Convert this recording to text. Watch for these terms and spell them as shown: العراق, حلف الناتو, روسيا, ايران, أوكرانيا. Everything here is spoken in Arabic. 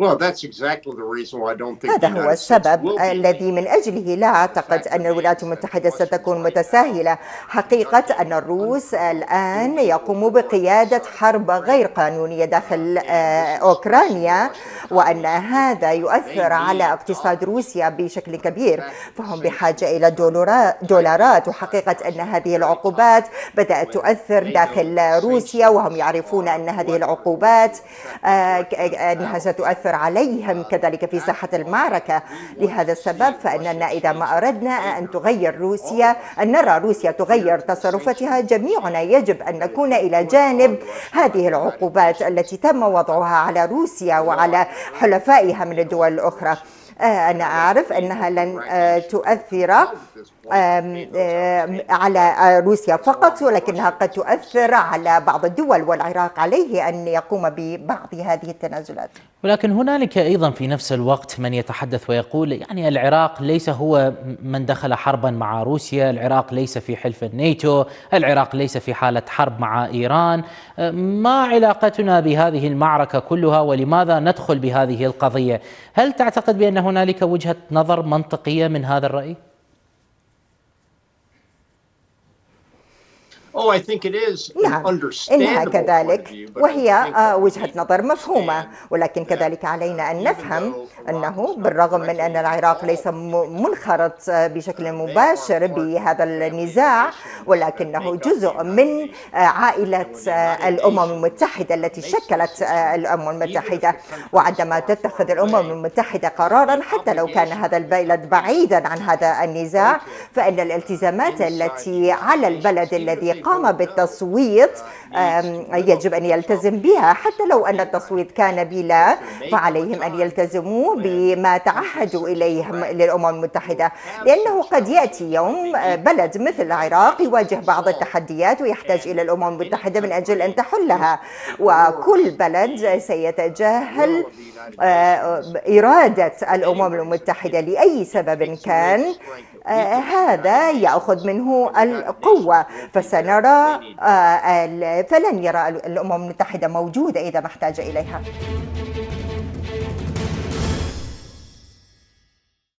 هذا هو السبب الذي من أجله لا أعتقد أن الولايات المتحدة ستكون متساهلة. حقيقة أن الروس الآن يقوموا بقيادة حرب غير قانونية داخل أوكرانيا، وأن هذا يؤثر على اقتصاد روسيا بشكل كبير، فهم بحاجة إلى دولارات. وحقيقة أن هذه العقوبات بدأت تؤثر داخل روسيا، وهم يعرفون أن هذه العقوبات أنها ستؤثر عليهم كذلك في ساحة المعركة. لهذا السبب فإننا إذا ما أردنا أن تغير روسيا، أن نرى روسيا تغير تصرفاتها، جميعنا يجب أن نكون إلى جانب هذه العقوبات التي تم وضعها على روسيا وعلى حلفائها من الدول الأخرى. أنا أعرف أنها لن تؤثر على روسيا فقط، ولكنها قد تؤثر على بعض الدول، والعراق عليه أن يقوم ببعض هذه التنازلات. ولكن هنالك أيضا في نفس الوقت من يتحدث ويقول يعني العراق ليس هو من دخل حربا مع روسيا، العراق ليس في حلف الناتو، العراق ليس في حالة حرب مع إيران، ما علاقتنا بهذه المعركة كلها ولماذا ندخل بهذه القضية؟ هل تعتقد بأن هنالك وجهة نظر منطقية من هذا الرأي؟ إنها كذلك، وهي وجهة نظر مفهومة، ولكن كذلك علينا أن نفهم أنه بالرغم من أن العراق ليس منخرط بشكل مباشر بهذا النزاع، ولكنه جزء من عائلة الأمم المتحدة التي شكلت الأمم المتحدة. وعندما تتخذ الأمم المتحدة قرارا حتى لو كان هذا البلد بعيدا عن هذا النزاع، فإن الالتزامات التي على البلد الذي قام بالتصويت يجب أن يلتزم بها. حتى لو أن التصويت كان بلا، فعليهم أن يلتزموا بما تعهدوا إليه للأمم المتحدة، لأنه قد يأتي يوم بلد مثل العراق يواجه بعض التحديات ويحتاج إلى الأمم المتحدة من أجل أن تحلها، وكل بلد سيتجاهل إرادة الأمم المتحدة لأي سبب كان، هذا يأخذ منه القوة. فلن يرى الأمم المتحدة موجودة إذا ما احتاج إليها.